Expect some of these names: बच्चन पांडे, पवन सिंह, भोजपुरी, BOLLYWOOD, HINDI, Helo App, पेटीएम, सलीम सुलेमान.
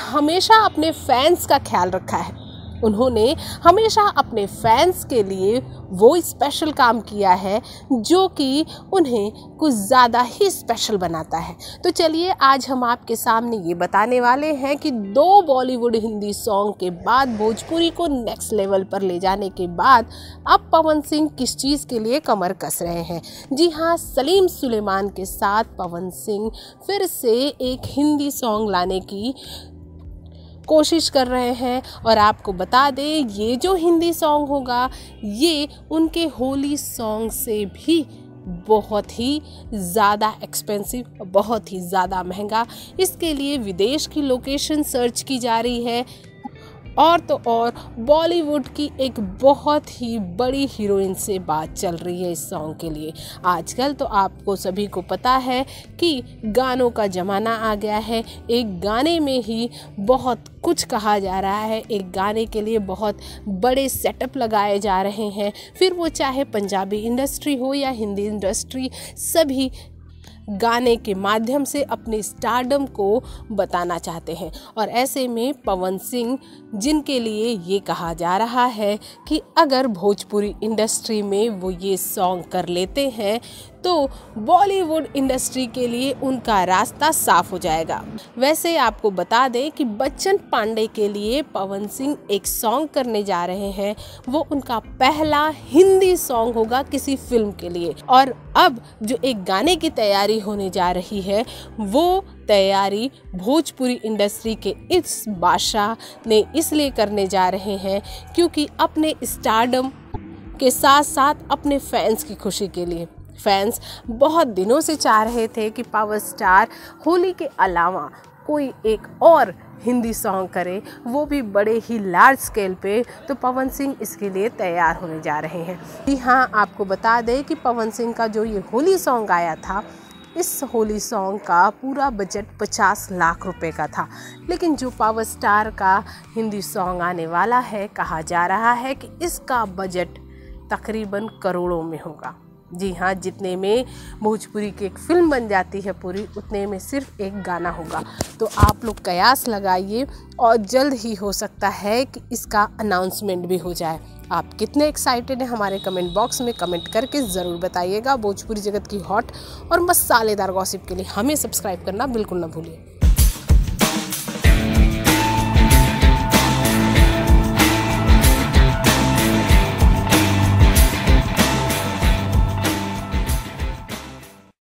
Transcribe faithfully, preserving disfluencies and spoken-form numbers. हमेशा अपने फैंस का ख्याल रखा है, उन्होंने हमेशा अपने फैंस के लिए वो स्पेशल काम किया है जो कि उन्हें कुछ ज़्यादा ही स्पेशल बनाता है। तो चलिए आज हम आपके सामने ये बताने वाले हैं कि दो बॉलीवुड हिंदी सॉन्ग के बाद भोजपुरी को नेक्स्ट लेवल पर ले जाने के बाद अब पवन सिंह किस चीज़ के लिए कमर कस रहे हैं। जी हाँ, सलीम सुलेमान के साथ पवन सिंह फिर से एक हिंदी सॉन्ग लाने की कोशिश कर रहे हैं और आपको बता दें ये जो हिंदी सॉन्ग होगा ये उनके होली सॉन्ग से भी बहुत ही ज़्यादा एक्सपेंसिव, बहुत ही ज़्यादा महंगा। इसके लिए विदेश की लोकेशन सर्च की जा रही है और तो और बॉलीवुड की एक बहुत ही बड़ी हीरोइन से बात चल रही है इस सॉन्ग के लिए। आजकल तो आपको सभी को पता है कि गानों का ज़माना आ गया है, एक गाने में ही बहुत कुछ कहा जा रहा है, एक गाने के लिए बहुत बड़े सेटअप लगाए जा रहे हैं, फिर वो चाहे पंजाबी इंडस्ट्री हो या हिंदी इंडस्ट्री, सभी गाने के माध्यम से अपने स्टारडम को बताना चाहते हैं। और ऐसे में पवन सिंह जिनके लिए ये कहा जा रहा है कि अगर भोजपुरी इंडस्ट्री में वो ये सॉन्ग कर लेते हैं तो बॉलीवुड इंडस्ट्री के लिए उनका रास्ता साफ हो जाएगा। वैसे आपको बता दें कि बच्चन पांडे के लिए पवन सिंह एक सॉन्ग करने जा रहे हैं, वो उनका पहला हिंदी सॉन्ग होगा किसी फिल्म के लिए। और अब जो एक गाने की तैयारी होने जा रही है वो तैयारी भोजपुरी इंडस्ट्री के इस बादशाह ने इसलिए करने जा रहे हैं क्योंकि अपने स्टारडम के साथ साथ अपने फैंस की खुशी के लिए। फैंस बहुत दिनों से चाह रहे थे कि पावर स्टार होली के अलावा कोई एक और हिंदी सॉन्ग करे, वो भी बड़े ही लार्ज स्केल पे, तो पवन सिंह इसके लिए तैयार होने जा रहे हैं। जी हाँ, आपको बता दें कि पवन सिंह का जो ये होली सॉन्ग आया था, इस होली सॉन्ग का पूरा बजट पचास लाख रुपए का था, लेकिन जो पावर स्टार का हिंदी सॉन्ग आने वाला है कहा जा रहा है कि इसका बजट तकरीबन करोड़ों में होगा। जी हाँ, जितने में भोजपुरी की एक फिल्म बन जाती है पूरी, उतने में सिर्फ एक गाना होगा। तो आप लोग कयास लगाइए और जल्द ही हो सकता है कि इसका अनाउंसमेंट भी हो जाए। आप कितने एक्साइटेड हैं हमारे कमेंट बॉक्स में कमेंट करके ज़रूर बताइएगा। भोजपुरी जगत की हॉट और मसालेदार गॉसिप के लिए हमें सब्सक्राइब करना बिल्कुल ना भूलिए।